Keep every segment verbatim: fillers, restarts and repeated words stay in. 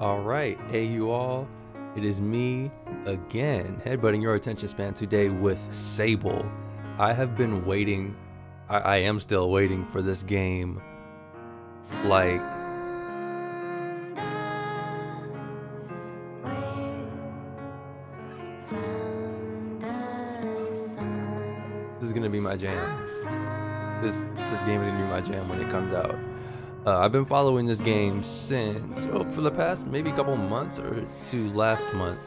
All right, hey you all, it is me again, headbutting your attention span today with Sable. I have been waiting, I, I am still waiting for this game, like, this is gonna be my jam. This, this game is gonna be my jam when it comes out. Uh, I've been following this game since, oh, for the past maybe couple months or two last month.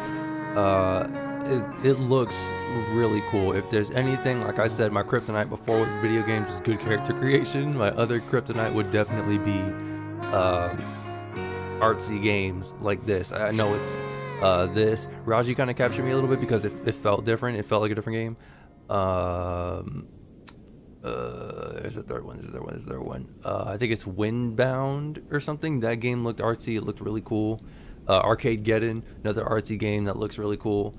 Uh, it, it looks really cool. If there's anything, like I said, my kryptonite before with video games is good character creation. My other kryptonite would definitely be uh, artsy games like this. I know it's uh, this. Raji kind of captured me a little bit because it, it felt different. It felt like a different game. Um... Uh, there's a third one, there's a third one, there's a third one. Uh, I think it's Windbound or something. That game looked artsy, it looked really cool. Uh, Arcade Geddon, another artsy game that looks really cool.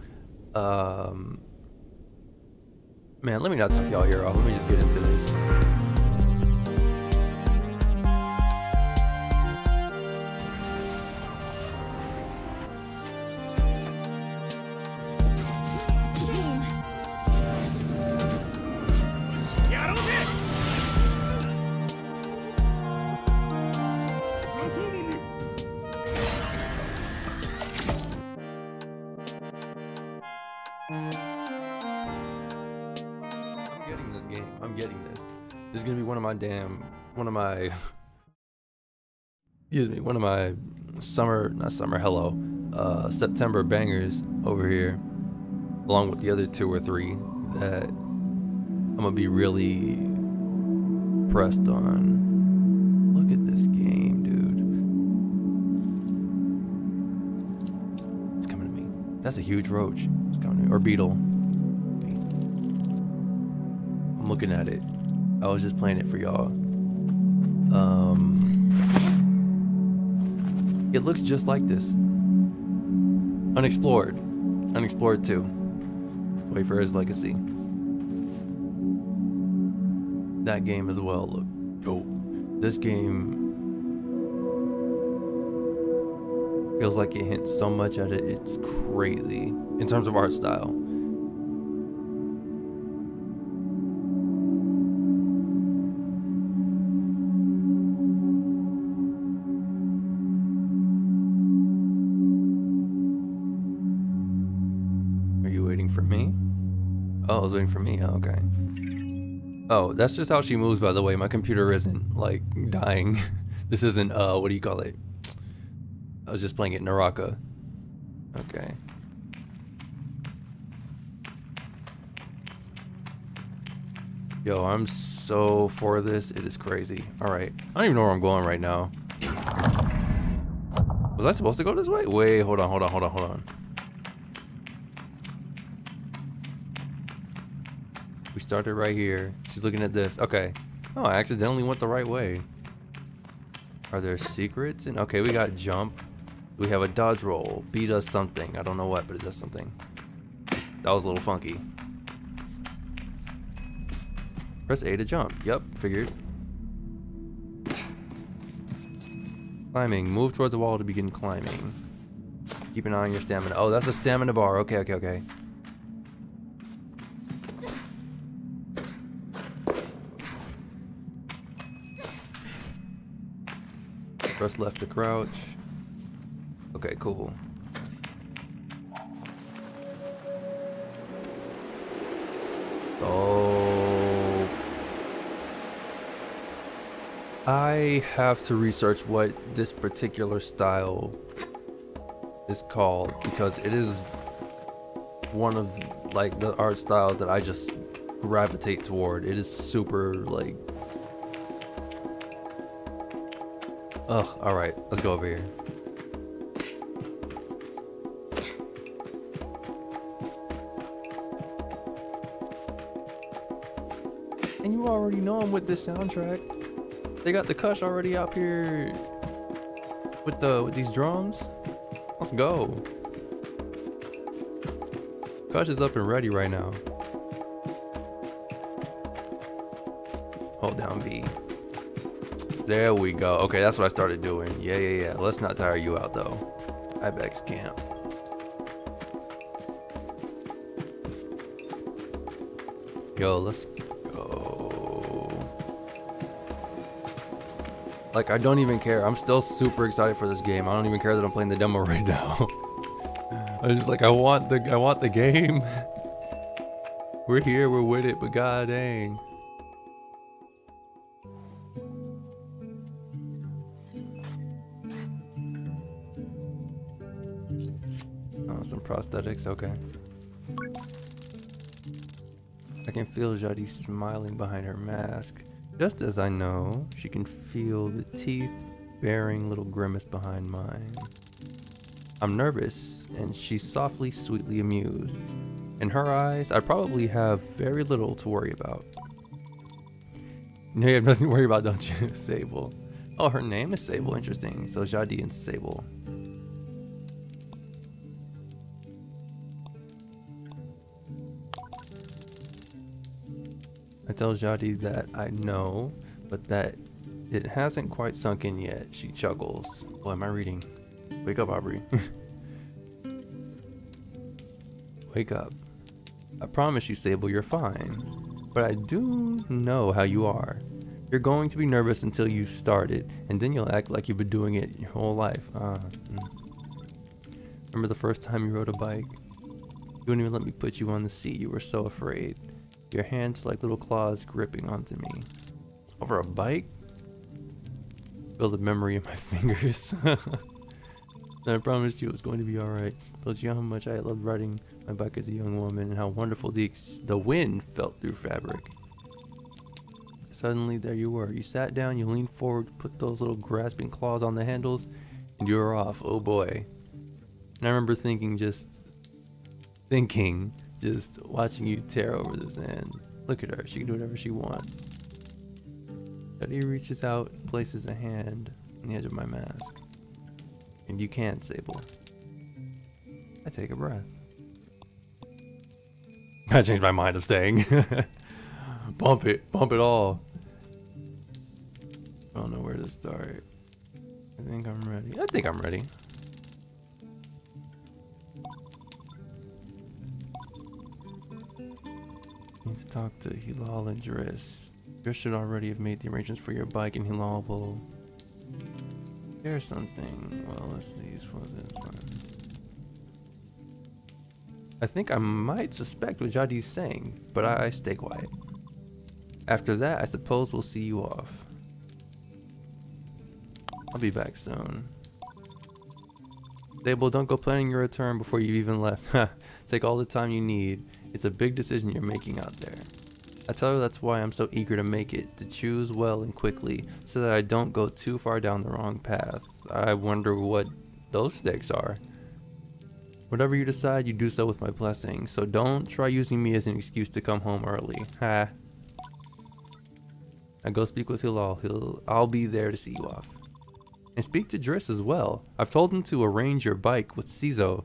Um, man, let me not talk y'all here off, let me just get into this. Damn, one of my excuse me one of my summer not summer hello uh September bangers over here, along with the other two or three that I'm gonna be really pressed on. Look at this game, dude. It's coming to me. That's a huge roach. It's coming to me. Or beetle. I'm looking at it. I was just playing it for y'all. Um, it looks just like this. Unexplored. Unexplored two. Wayfarer's Legacy. That game as well looked dope. This game feels like it hints so much at it. It's crazy in terms of art style. Oh, it's waiting for me. Oh, okay. Oh, that's just how she moves, by the way. My computer isn't, like, dying. This isn't, uh, what do you call it? I was just playing it, Naraka. Okay. Yo, I'm so for this. It is crazy. Alright. I don't even know where I'm going right now. Was I supposed to go this way? Wait, hold on, hold on, hold on, hold on. We started right here. She's looking at this. Okay. Oh, I accidentally went the right way. Are there secrets? And okay, we got jump. We have a dodge roll. B does something. I don't know what, but it does something. That was a little funky. Press A to jump. Yep, figured. Climbing. Move towards the wall to begin climbing. Keep an eye on your stamina. Oh, that's a stamina bar. Okay, okay, okay. Press left to crouch. Okay, cool. Oh. I have to research what this particular style is called, because it is one of like the art styles that I just gravitate toward. It is super like Ugh, alright, let's go over here. And you already know I'm with this soundtrack. They got the Kush already out here with the with these drums. Let's go. Kush is up and ready right now. Hold down B. There we go. Okay, that's what I started doing. Yeah, yeah, yeah. Let's not tire you out, though. Ibex camp. Yo, let's go. Like, I don't even care. I'm still super excited for this game. I don't even care that I'm playing the demo right now. I'm just like, I want the, I want the game. We're here, we're with it, but god dang. Oh, some prosthetics, okay. I can feel Jadi smiling behind her mask. Just as I know, she can feel the teeth bearing little grimace behind mine. I'm nervous, and she's softly, sweetly amused. In her eyes, I probably have very little to worry about. No, you have nothing to worry about, don't you? Sable. Oh, her name is Sable, interesting. So Jadi and Sable. I tell Jadi that I know, but that it hasn't quite sunk in yet. She chuckles. What am I reading? Wake up, Aubrey. Wake up. I promise you, Sable, you're fine, but I do know how you are. You're going to be nervous until you start it, and then you'll act like you've been doing it your whole life. Uh, remember the first time you rode a bike? You wouldn't even let me put you on the seat, you were so afraid. Your hands were like little claws gripping onto me. Over a bike? Feel the memory in my fingers. I promised you it was going to be alright. Told you how much I loved riding my bike as a young woman and how wonderful the ex the wind felt through fabric. Suddenly, there you were. You sat down, you leaned forward, put those little grasping claws on the handles, and you were off. Oh boy. And I remember thinking, just thinking, just watching you tear over the sand. Look at her. She can do whatever she wants. Jadi reaches out, places a hand on the edge of my mask. And you can, Sable. I take a breath. I changed my mind of staying. Bump it, bump it all. I don't know where to start. I think I'm ready. I think I'm ready. I need to talk to Hilal and Driss. Driss should already have made the arrangements for your bike, and Hilal will. There's something. Well, let's use for this one. I think I might suspect what Jadi's saying, but I, I stay quiet. After that, I suppose we'll see you off. I'll be back soon. Sable, don't go planning your return before you've even left. Take all the time you need. It's a big decision you're making out there. I tell her that's why I'm so eager to make it, to choose well and quickly, so that I don't go too far down the wrong path. I wonder what those stakes are. Whatever you decide, you do so with my blessing, so don't try using me as an excuse to come home early. Ha. I go speak with Hilal. He'll, I'll be there to see you off. And speak to Driss as well. I've told him to arrange your bike with Sizo,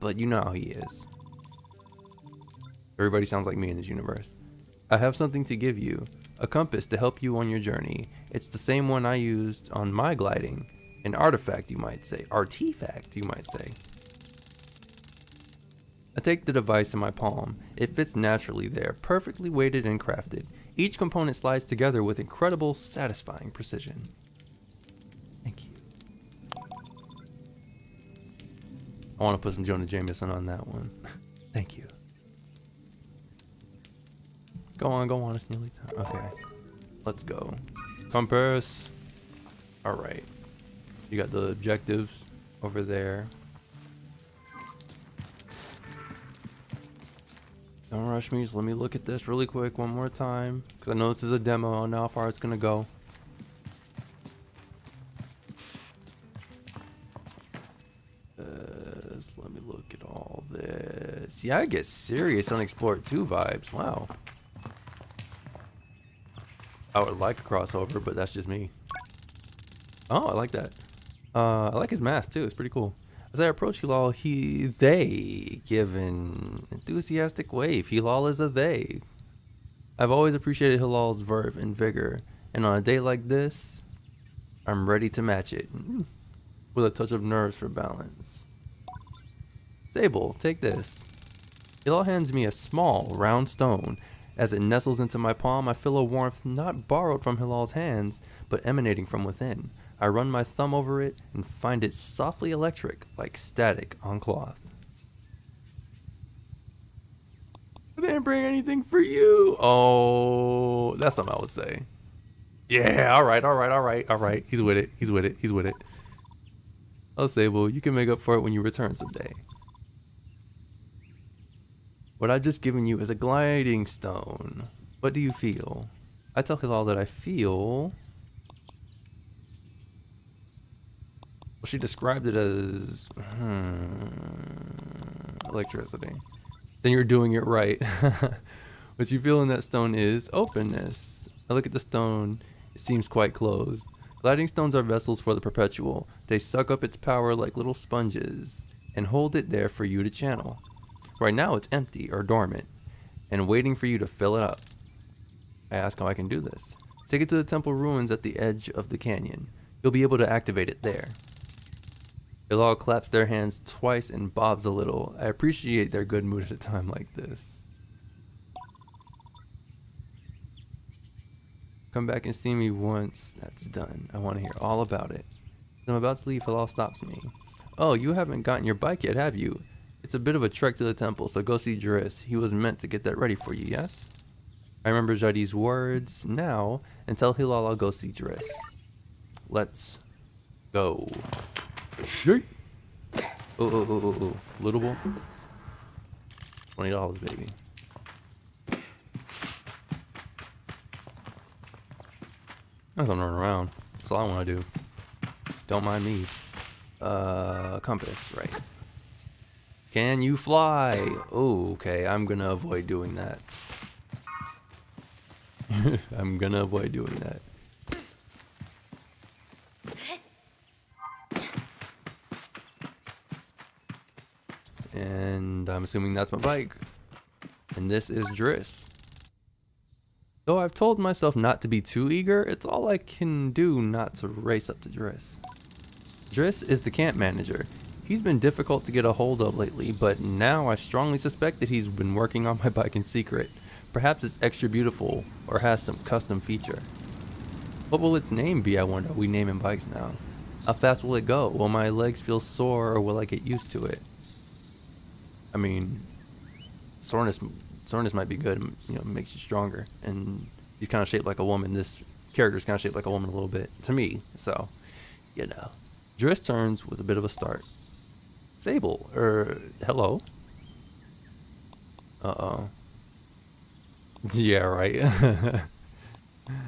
but you know how he is. Everybody sounds like me in this universe. I have something to give you, a compass to help you on your journey. It's the same one I used on my gliding. An artifact, you might say. Artifact, you might say. I take the device in my palm. It fits naturally there, perfectly weighted and crafted. Each component slides together with incredible, satisfying precision. Thank you. I want to put some Jonah Jameson on that one. Thank you. Go on, go on, it's nearly time. Okay, let's go. Compass. All right, you got the objectives over there. Don't rush me, just let me look at this really quick one more time, because I know this is a demo. I don't know how far it's gonna go. Uh, just let me look at all this. Yeah, I get serious Unexplored two vibes, wow. I would like a crossover, but that's just me. Oh, I like that. Uh, I like his mask too. It's pretty cool. As I approach Hilal, he, they give an enthusiastic wave. Hilal is a they. I've always appreciated Hilal's verve and vigor, and on a day like this, I'm ready to match it. with a touch of nerves for balance. Sable, take this. Hilal hands me a small, round stone. As it nestles into my palm, I feel a warmth not borrowed from Hilal's hands, but emanating from within. I run my thumb over it and find it softly electric, like static on cloth. I didn't bring anything for you. Oh, that's something I would say. Yeah, all right, all right, all right, all right. He's with it, he's with it, he's with it. Oh, Sable, you can make up for it when you return someday. What I've just given you is a gliding stone. What do you feel? I tell Hilal that I feel... Well, she described it as... Hmm, electricity. Then you're doing it right. What you feel in that stone is openness. I look at the stone. It seems quite closed. Gliding stones are vessels for the perpetual. They suck up its power like little sponges and hold it there for you to channel. Right now it's empty or dormant and waiting for you to fill it up. I ask how I can do this. Take it to the temple ruins at the edge of the canyon. You'll be able to activate it there. Hilal claps their hands twice and bobs a little. I appreciate their good mood at a time like this. Come back and see me once that's done. I want to hear all about it. When I'm about to leave, Hilal stops me. Oh, you haven't gotten your bike yet, have you? It's a bit of a trek to the temple, so go see Driss. He was meant to get that ready for you, yes? I remember Jadi's words now and tell Hilal I'll go see Driss. Let's go. Shit. Oh, oh, oh, oh, oh. Lootable? twenty dollars, baby. I'm gonna run around. That's all I want to do. Don't mind me. Uh, compass, right. Can you fly? Oh, okay. I'm gonna avoid doing that. I'm gonna avoid doing that. And I'm assuming that's my bike. And this is Driss. Though I've told myself not to be too eager, it's all I can do not to race up to Driss. Driss is the camp manager. He's been difficult to get a hold of lately, but now I strongly suspect that he's been working on my bike in secret. Perhaps it's extra beautiful or has some custom feature. What will its name be, I wonder? We name him bikes now. How fast will it go? Will my legs feel sore or will I get used to it? I mean, soreness, soreness might be good. You know, makes you stronger. And he's kind of shaped like a woman. This character's kind of shaped like a woman a little bit to me. So, you know, Driss turns with a bit of a start. Sable, er, hello. Uh oh. Yeah, right.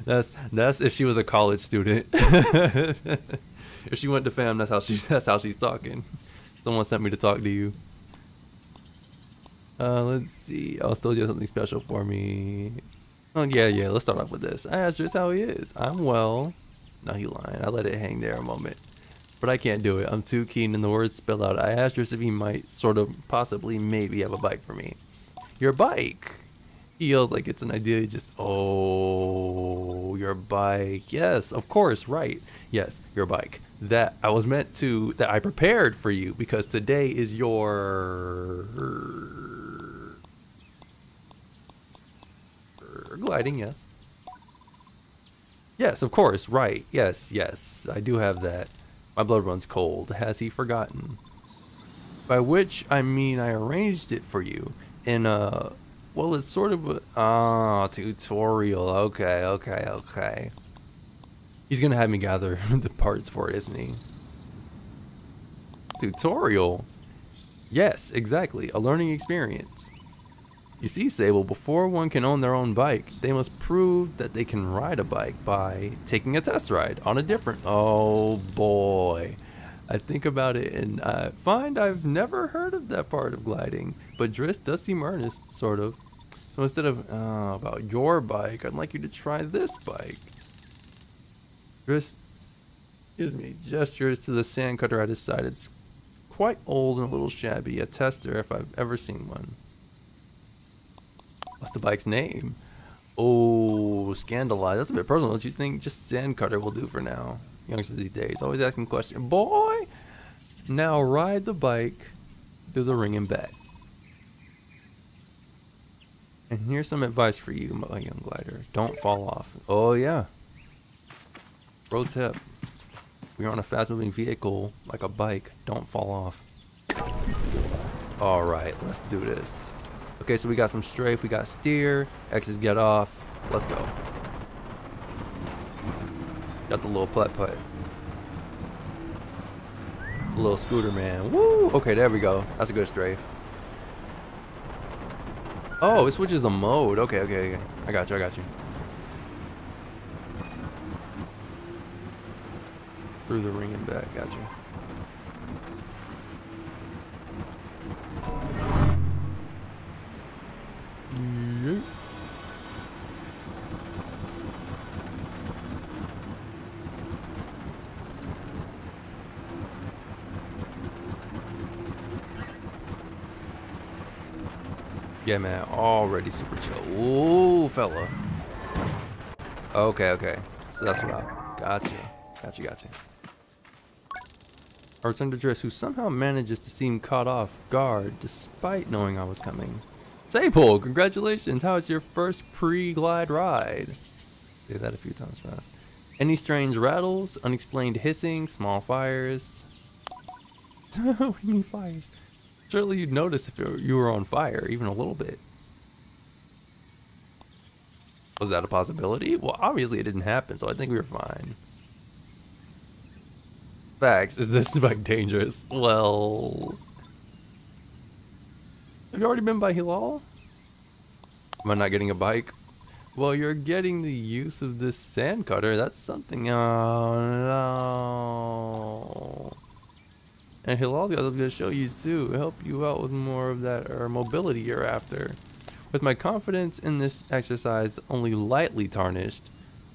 that's that's if she was a college student. If she went to fam, that's how she that's how she's talking. Someone sent me to talk to you. Uh, let's see. I was told you have something special for me. Oh, yeah, yeah. Let's start off with this. I asked Driss how he is. I'm well. No, he lying. I let it hang there a moment. But I can't do it. I'm too keen in the words spill out. I asked Driss if he might sort of possibly maybe have a bike for me. Your bike. He yells like it's an idea. He just, oh, your bike. Yes, of course. Right. Yes, your bike. That I was meant to, that I prepared for you because today is your... gliding, yes. Yes, of course, right. Yes, yes, I do have that. My blood runs cold. Has he forgotten? By which I mean I arranged it for you in a, well, it's sort of a, ah, tutorial. Okay, okay, okay. He's gonna have me gather the parts for it, isn't he? Tutorial? Yes, exactly. A learning experience. You see, Sable, before one can own their own bike, they must prove that they can ride a bike by taking a test ride on a different... Oh, boy. I think about it and I find I've never heard of that part of gliding, but Driss does seem earnest, sort of. So instead of, oh, about your bike, I'd like you to try this bike. Driss, excuse me, gestures to the sand cutter at his side. It's quite old and a little shabby, a tester if I've ever seen one. What's the bike's name? Oh, Scandalized. That's a bit personal, don't you think? Just Sand Cutter will do for now. Youngsters these days, always asking questions. Boy, Now ride the bike through the ring and back. And here's some advice for you, my young glider. Don't fall off. Oh yeah. Pro tip. We're on a fast moving vehicle, like a bike. Don't fall off. Alright, let's do this. Okay, so we got some strafe, we got steer, X's get off. Let's go. Got the little putt putt. Little scooter man. Woo! Okay, there we go. That's a good strafe. Oh, it switches the mode. Okay, okay, okay. I got you, I got you. Through the ring and back, got you. Yeah, man, already super chill. Ooh, fella. Okay, okay. So that's what I gotcha. Gotcha, gotcha. I returned to Driss, who somehow manages to seem caught off guard despite knowing I was coming. Sable, congratulations. How is your first pre-glide ride? Say that a few times fast. Any strange rattles, unexplained hissing, small fires. What do you mean fires? Surely you'd notice if you were on fire, even a little bit. Was that a possibility? Well, obviously it didn't happen, so I think we were fine. Facts, is this bike dangerous? Well... Have you already been by Hilal? Am I not getting a bike? Well, you're getting the use of this sand cutter. That's something. Oh, no. And Hilal's got something to show you too, help you out with more of that or mobility you're after. With my confidence in this exercise only lightly tarnished,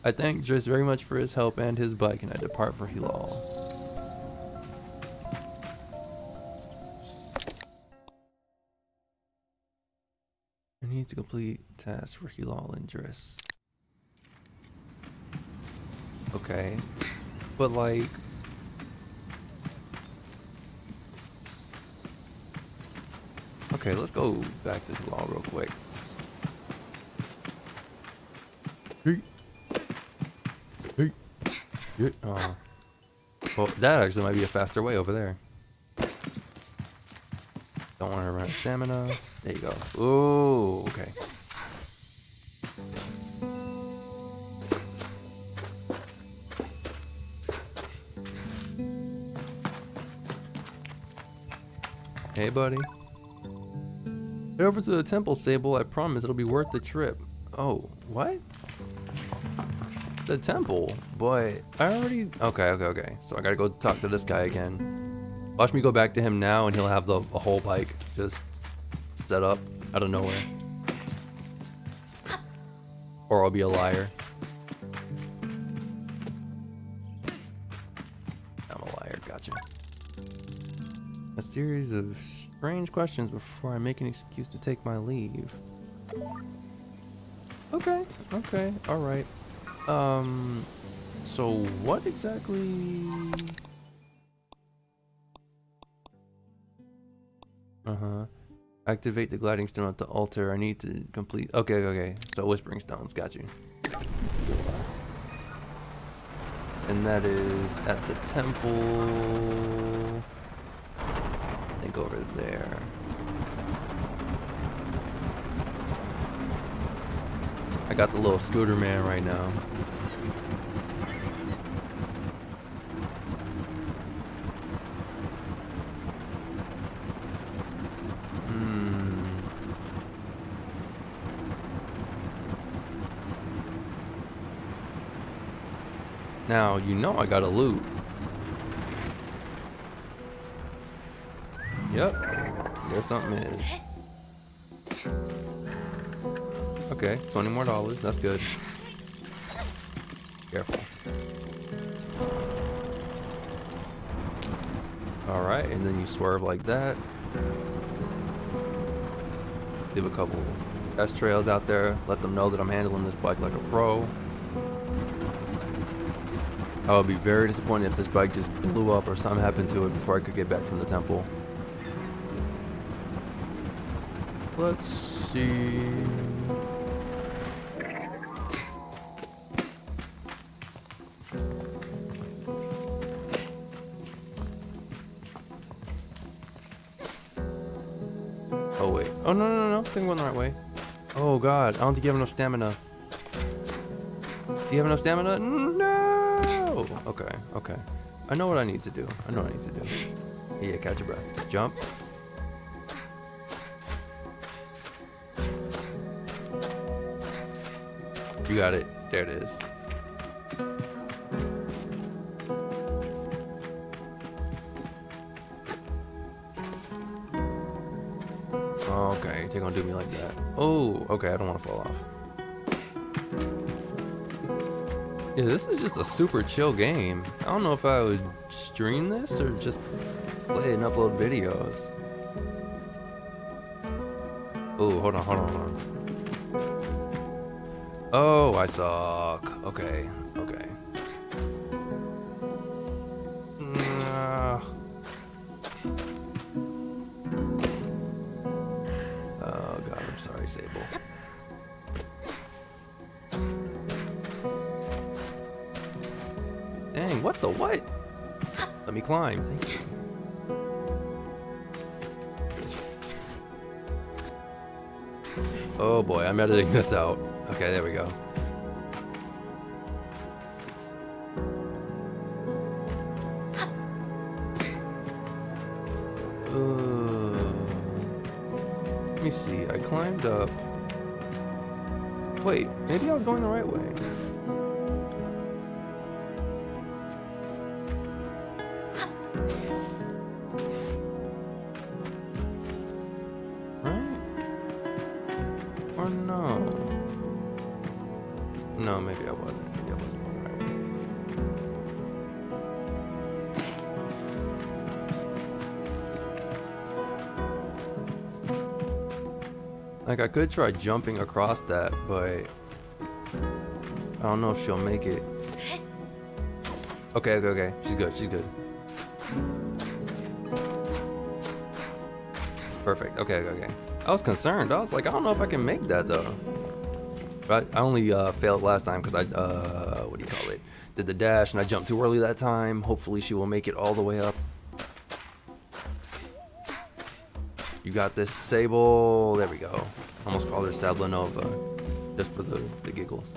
I thank Driss very much for his help and his bike, and I depart for Hilal. I need to complete tasks for Hilal and Driss. Okay, but like... Okay, let's go back to Hilal real quick. Hey. Hey. Hey. Oh. Well, that actually might be a faster way over there. Don't want to run out of stamina. There you go. Ooh, okay. Hey, buddy. Head over to the temple, Sable. I promise it'll be worth the trip. Oh, what? The temple? But I already... Okay, okay, okay. So I gotta go talk to this guy again. Watch me go back to him now and he'll have the a whole bike just set up out of nowhere. Or I'll be a liar. I'm a liar, gotcha. A series of... strange questions before I make an excuse to take my leave. Okay, okay, alright. Um, so what exactly... Uh-huh. Activate the gliding stone at the altar. I need to complete... Okay, okay, so whispering stones, got you. And that is at the temple... over there. I got the little scooter man right now. Mm. Now, you know I gotta loot. Yep, there something is. Okay, twenty more dollars, that's good. Careful. Alright, and then you swerve like that. Leave a couple S trails out there, let them know that I'm handling this bike like a pro. I would be very disappointed if this bike just blew up or something happened to it before I could get back from the temple. Let's see... Oh wait. Oh no no no no, thing went the right way. Oh god, I don't think you have enough stamina. Do you have enough stamina? No! Okay, okay. I know what I need to do. I know what I need to do. Yeah, catch your breath. Jump. You got it. There it is. Okay, they're gonna do me like that. Oh, okay, I don't want to fall off. Yeah, this is just a super chill game. I don't know if I would stream this or just play and upload videos. Oh, hold on, hold on, hold on. Oh, I suck. Okay, okay. Uh, oh god, I'm sorry, Sable. Dang, what the what? Let me climb, thank you. Oh boy, I'm editing this out. Okay, there we go. Uh, let me see, I climbed up. Wait, maybe I was going the right way. Like, I could try jumping across that, but I don't know if she'll make it. Okay, okay, okay. She's good, she's good. Perfect, okay, okay, okay. I was concerned. I was like, I don't know if I can make that, though. But I, I only uh, failed last time because I, uh, what do you call it? Did the dash, and I jumped too early that time. Hopefully she will make it all the way up. You got this, Sable. There we go. Almost called her Sablinova, just for the, the giggles.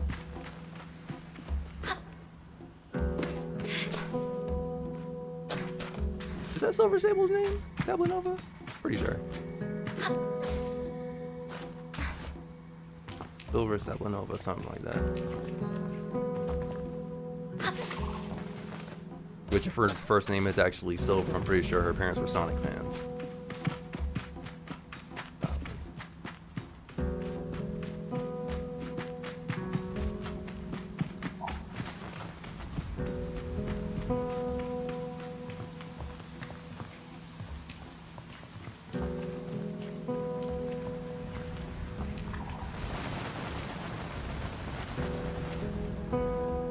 Is that Silver Sable's name? Sablinova? Pretty sure. Silver Sablinova, something like that. Which if her first name is actually Silver, I'm pretty sure her parents were Sonic fans.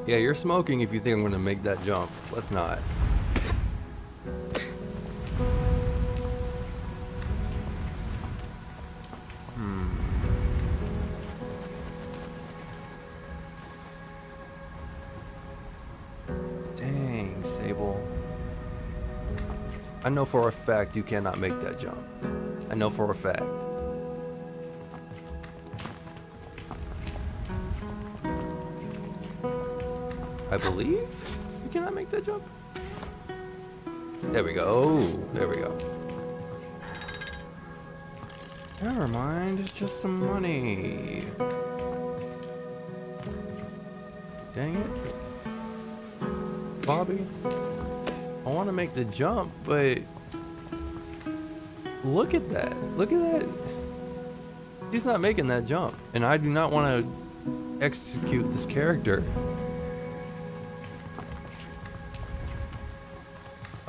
Yeah, you're smoking if you think I'm gonna make that jump. Let's not. Hmm. Dang, Sable. I know for a fact you cannot make that jump. I know for a fact. I believe you cannot make that jump. There we go. There we go. Never mind. It's just some money. Dang it, Bobby. I want to make the jump, but look at that. Look at that. He's not making that jump, and I do not want to execute this character.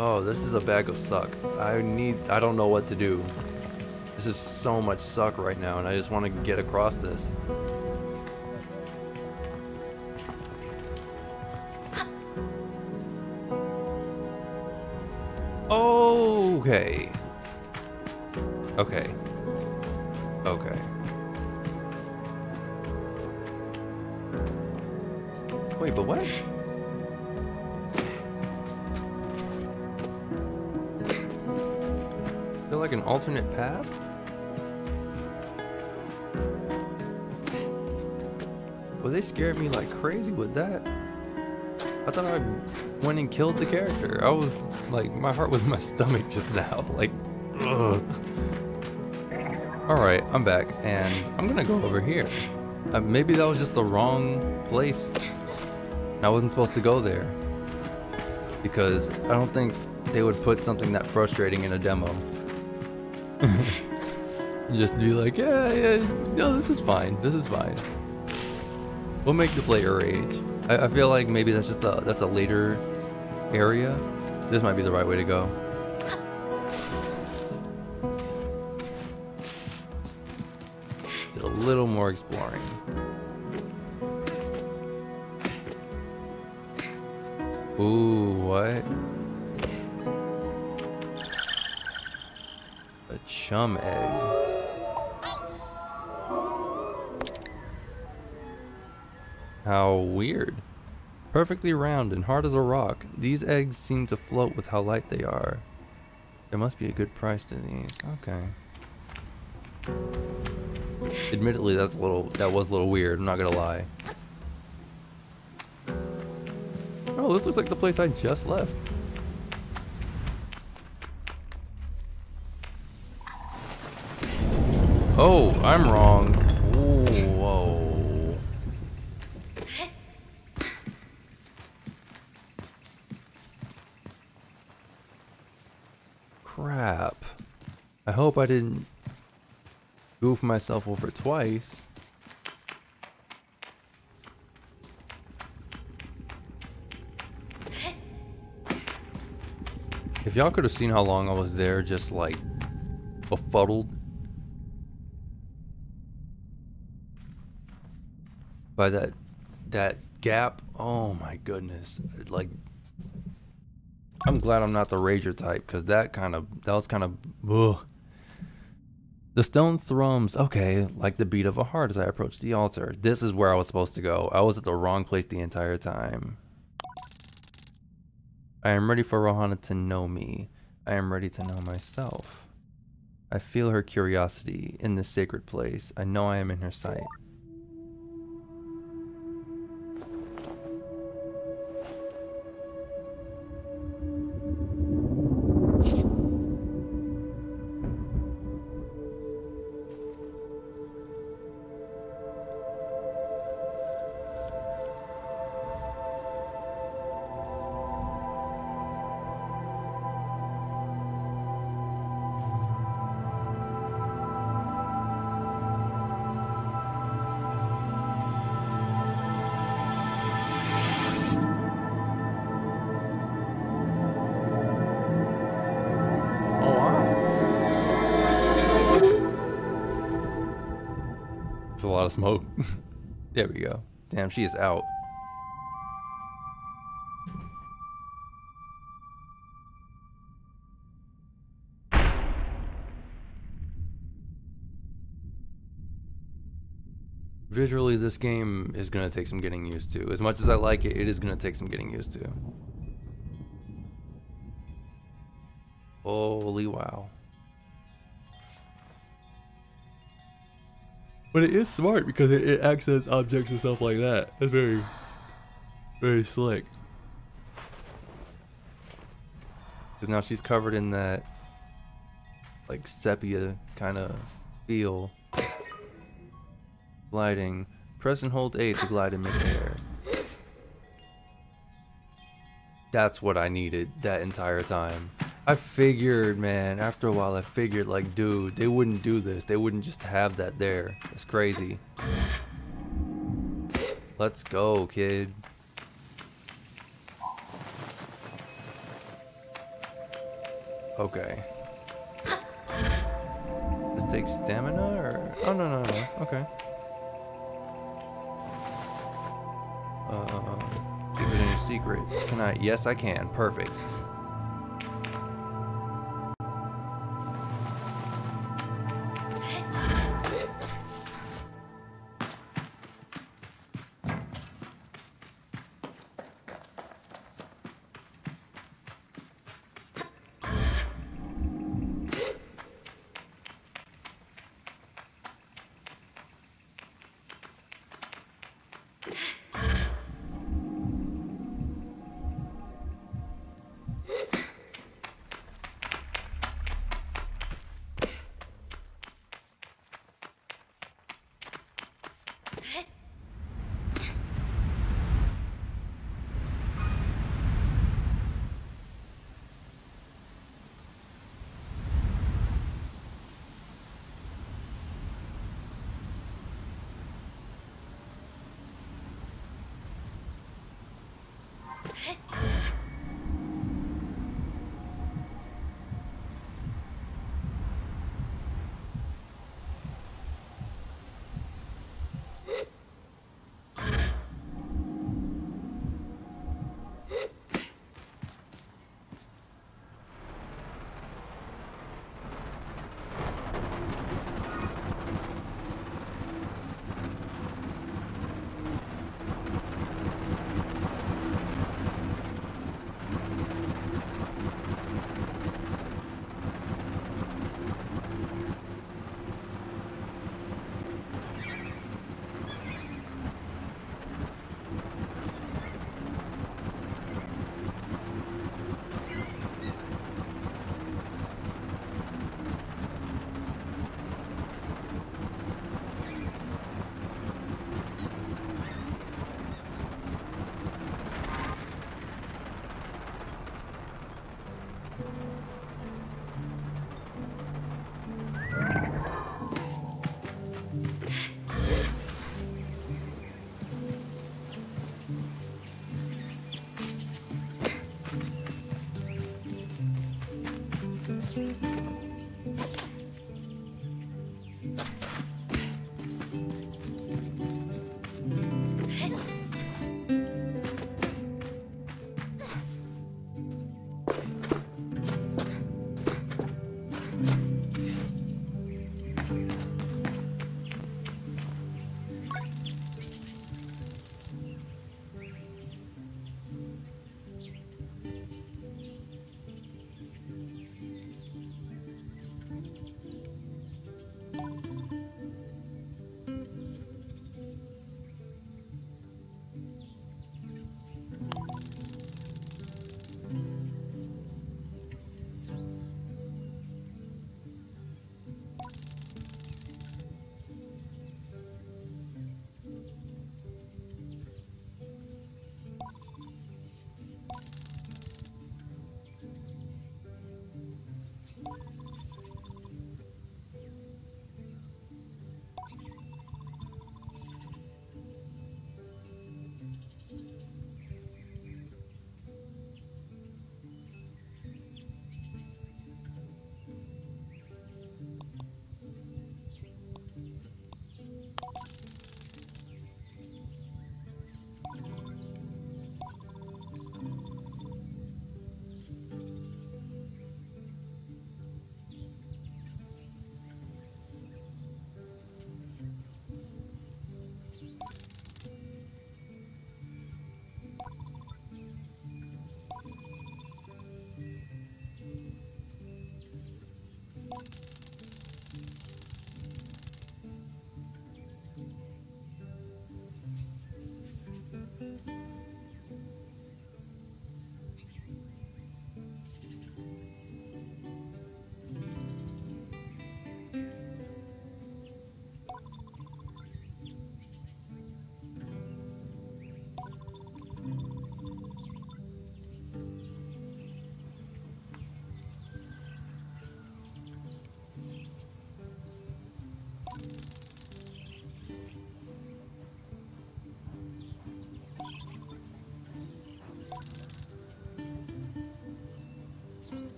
Oh, this is a bag of suck. I need, I don't know what to do. This is so much suck right now, and I just want to get across this. Okay. Okay. Okay. Wait, but what? Is there like an alternate path? Well, they scared me like crazy with that. I thought I went and killed the character. I was like, my heart was in my stomach just now. Like, ugh. Alright, I'm back and I'm gonna go over here. Uh, maybe that was just the wrong place. I wasn't supposed to go there. Because I don't think they would put something that frustrating in a demo. Just be like, yeah, yeah, no, this is fine. This is fine. We'll make the player rage. I, I feel like maybe that's just a, that's a later area. This might be the right way to go. Did a little more exploring. Ooh, what? A chum egg. How weird. Perfectly round and hard as a rock, these eggs seem to float with how light they are. There must be a good price to these. Okay. Admittedly, that's a little, that was a little weird, I'm not gonna lie. Oh, this looks like the place I just left. Oh, I'm wrong. Ooh, whoa. Crap. I hope I didn't goof myself over twice. If y'all could have seen how long I was there, just like befuddled by that that gap. Oh my goodness. Like, I'm glad I'm not the rager type, because that kind of, that was kind of, ugh. The stone thrums, okay, like the beat of a heart as I approached the altar. This is where I was supposed to go. I was at the wrong place the entire time. I am ready for Rohana to know me. I am ready to know myself. I feel her curiosity in this sacred place. I know I am in her sight. Smoke. There we go. Damn, she is out. Visually, this game is gonna take some getting used to. As much as I like it, it is gonna take some getting used to. Holy wow. But it is smart because it, it accents objects and stuff like that. That's very, very slick. Because now she's covered in that, like, sepia kind of feel. Gliding. Press and hold A to glide in midair. That's what I needed that entire time. I figured, man, after a while I figured, like, dude, they wouldn't do this. They wouldn't just have that there. It's crazy. Let's go, kid. Okay. Does it take stamina or? Oh, no, no, no. Okay. Uh, give it any secrets. Can I? Yes, I can. Perfect.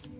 What?